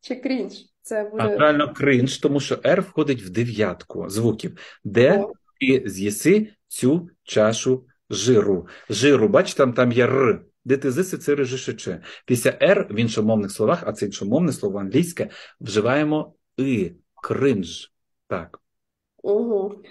Чи крінж? Це буде... Правильно, крінж, тому що R входить в дев'ятку звуків. Де ти з'їси цю чашу жиру. Жиру, бачите, там є Р. Де ти з'їси, це рижишече. Після R в іншомовних словах, а це іншомовне слово англійське, вживаємо І. Крінж. Так. Угу.